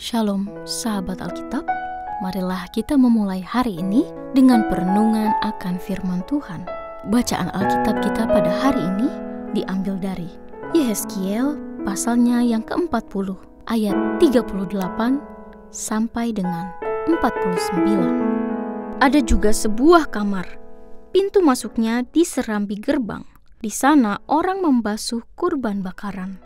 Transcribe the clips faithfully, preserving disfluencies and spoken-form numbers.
Shalom sahabat Alkitab, marilah kita memulai hari ini dengan perenungan akan firman Tuhan. Bacaan Alkitab kita pada hari ini diambil dari Yehezkiel pasalnya yang keempat puluh ayat tiga puluh delapan sampai dengan empat puluh sembilan. Ada juga sebuah kamar, pintu masuknya diserambi gerbang. Di sana orang membasuh kurban bakaran.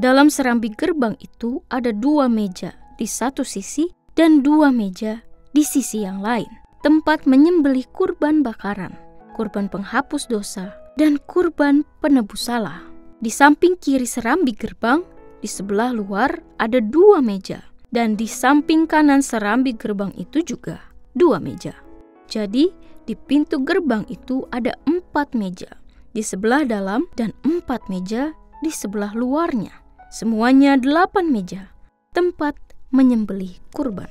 Dalam serambi gerbang itu ada dua meja di satu sisi dan dua meja di sisi yang lain. Tempat menyembelih kurban bakaran, kurban penghapus dosa, dan kurban penebus salah. Di samping kiri serambi gerbang, di sebelah luar ada dua meja. Dan di samping kanan serambi gerbang itu juga dua meja. Jadi di pintu gerbang itu ada empat meja di sebelah dalam dan empat meja di sebelah luarnya. Semuanya delapan meja, tempat menyembelih kurban.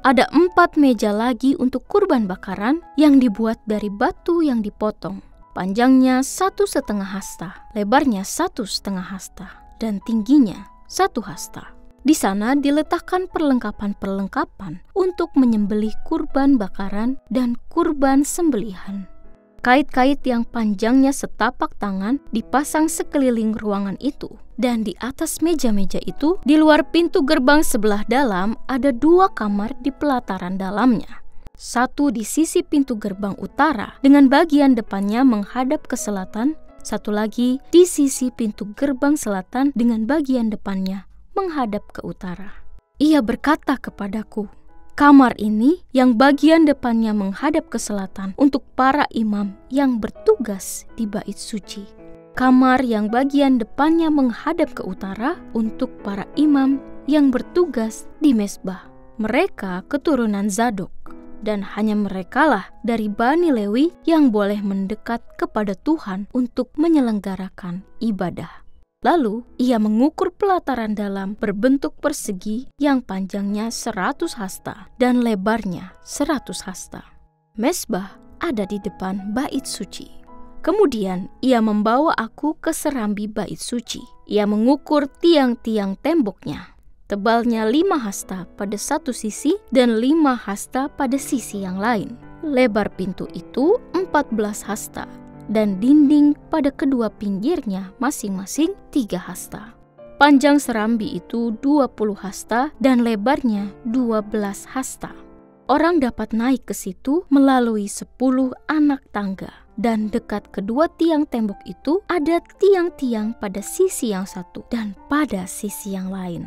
Ada empat meja lagi untuk kurban bakaran yang dibuat dari batu yang dipotong. Panjangnya satu setengah hasta, lebarnya satu setengah hasta, dan tingginya satu hasta. Di sana diletakkan perlengkapan-perlengkapan untuk menyembelih kurban bakaran dan kurban sembelihan. Kait-kait yang panjangnya setapak tangan dipasang sekeliling ruangan itu. Dan di atas meja-meja itu, di luar pintu gerbang sebelah dalam, ada dua kamar di pelataran dalamnya. Satu di sisi pintu gerbang utara, dengan bagian depannya menghadap ke selatan. Satu lagi di sisi pintu gerbang selatan, dengan bagian depannya menghadap ke utara. Ia berkata kepadaku, "Kamar ini yang bagian depannya menghadap ke selatan untuk para imam yang bertugas di bait suci. Kamar yang bagian depannya menghadap ke utara untuk para imam yang bertugas di mesbah. Mereka keturunan Zadok, dan hanya merekalah dari Bani Lewi yang boleh mendekat kepada Tuhan untuk menyelenggarakan ibadah." Lalu, ia mengukur pelataran dalam berbentuk persegi yang panjangnya seratus hasta dan lebarnya seratus hasta. Mesbah ada di depan bait suci. Kemudian, ia membawa aku ke serambi bait suci. Ia mengukur tiang-tiang temboknya. Tebalnya lima hasta pada satu sisi dan lima hasta pada sisi yang lain. Lebar pintu itu empat belas hasta, dan dinding pada kedua pinggirnya masing-masing tiga hasta. Panjang serambi itu dua puluh hasta dan lebarnya dua belas hasta. Orang dapat naik ke situ melalui sepuluh anak tangga, dan dekat kedua tiang tembok itu ada tiang-tiang pada sisi yang satu dan pada sisi yang lain.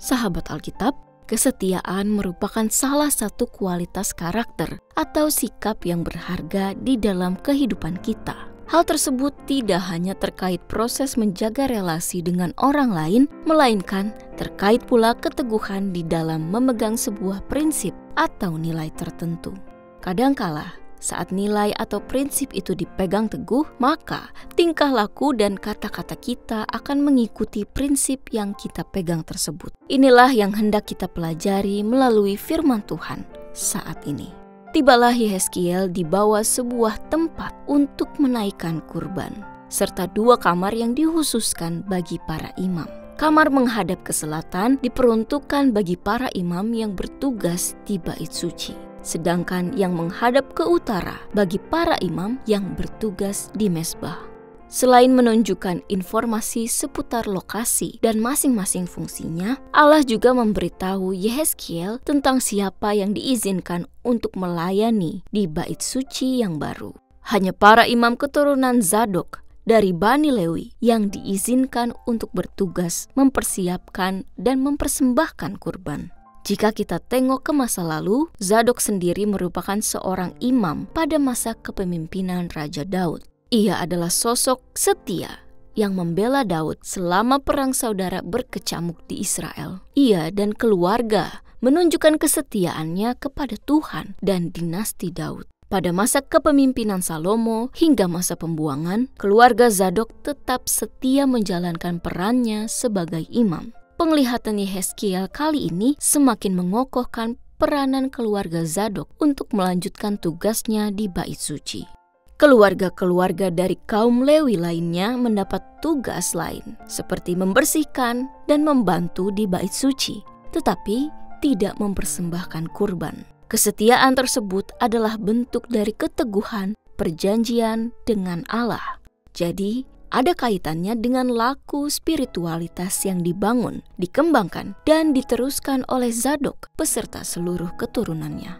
Sahabat Alkitab, kesetiaan merupakan salah satu kualitas karakter atau sikap yang berharga di dalam kehidupan kita. Hal tersebut tidak hanya terkait proses menjaga relasi dengan orang lain, melainkan terkait pula keteguhan di dalam memegang sebuah prinsip atau nilai tertentu. Kadangkala, saat nilai atau prinsip itu dipegang teguh, maka tingkah laku dan kata-kata kita akan mengikuti prinsip yang kita pegang tersebut. Inilah yang hendak kita pelajari melalui firman Tuhan saat ini. Tibalah Yehezkiel di bawah sebuah tempat untuk menaikkan kurban, serta dua kamar yang dihususkan bagi para imam. Kamar menghadap ke selatan diperuntukkan bagi para imam yang bertugas di bait suci, sedangkan yang menghadap ke utara bagi para imam yang bertugas di mesbah. Selain menunjukkan informasi seputar lokasi dan masing-masing fungsinya, Allah juga memberitahu Yehezkiel tentang siapa yang diizinkan untuk melayani di bait suci yang baru. Hanya para imam keturunan Zadok dari Bani Lewi yang diizinkan untuk bertugas mempersiapkan dan mempersembahkan kurban. Jika kita tengok ke masa lalu, Zadok sendiri merupakan seorang imam pada masa kepemimpinan Raja Daud. Ia adalah sosok setia yang membela Daud selama perang saudara berkecamuk di Israel. Ia dan keluarga menunjukkan kesetiaannya kepada Tuhan dan dinasti Daud. Pada masa kepemimpinan Salomo hingga masa pembuangan, keluarga Zadok tetap setia menjalankan perannya sebagai imam. Penglihatan Yehezkiel kali ini semakin mengokohkan peranan keluarga Zadok untuk melanjutkan tugasnya di bait suci. Keluarga-keluarga dari kaum Lewi lainnya mendapat tugas lain, seperti membersihkan dan membantu di bait suci. tetapi tidak mempersembahkan kurban. Kesetiaan tersebut adalah bentuk dari keteguhan perjanjian dengan Allah. Jadi, ada kaitannya dengan laku spiritualitas yang dibangun, dikembangkan, dan diteruskan oleh Zadok beserta seluruh keturunannya.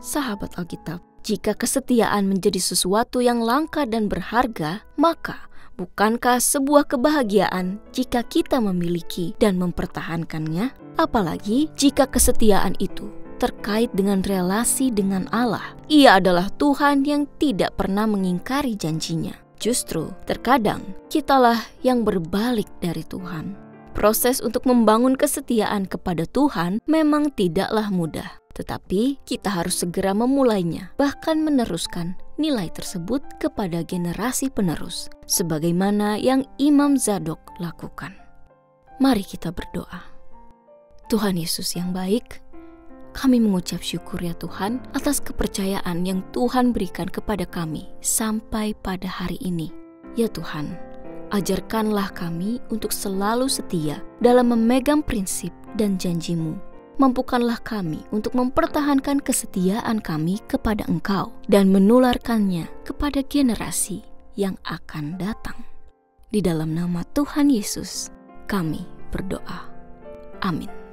Sahabat Alkitab, jika kesetiaan menjadi sesuatu yang langka dan berharga, maka bukankah sebuah kebahagiaan jika kita memiliki dan mempertahankannya? Apalagi jika kesetiaan itu terkait dengan relasi dengan Allah. Ia adalah Tuhan yang tidak pernah mengingkari janjinya. Justru, terkadang kitalah yang berbalik dari Tuhan. Proses untuk membangun kesetiaan kepada Tuhan memang tidaklah mudah. Tetapi, kita harus segera memulainya, bahkan meneruskan nilai tersebut kepada generasi penerus, sebagaimana yang Imam Zadok lakukan. Mari kita berdoa. Tuhan Yesus yang baik, kami mengucap syukur ya Tuhan atas kepercayaan yang Tuhan berikan kepada kami sampai pada hari ini. Ya Tuhan, ajarkanlah kami untuk selalu setia dalam memegang prinsip dan janjimu. Mampukanlah kami untuk mempertahankan kesetiaan kami kepada Engkau dan menularkannya kepada generasi yang akan datang. Di dalam nama Tuhan Yesus, kami berdoa. Amin.